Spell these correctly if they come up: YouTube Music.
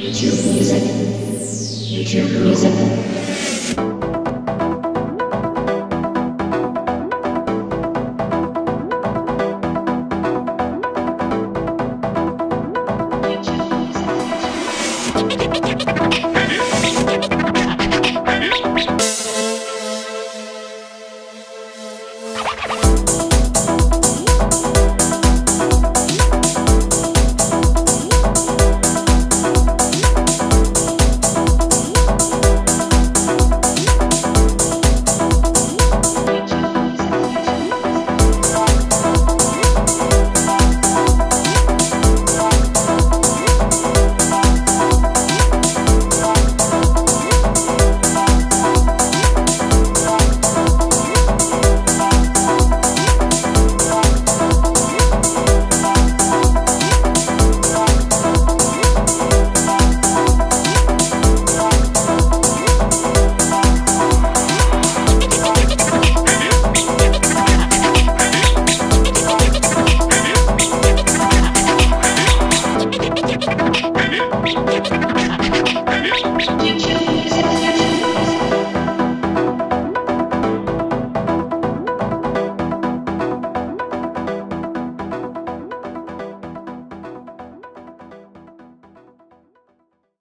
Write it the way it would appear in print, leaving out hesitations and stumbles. YouTube Music. YouTube Music. Thank you.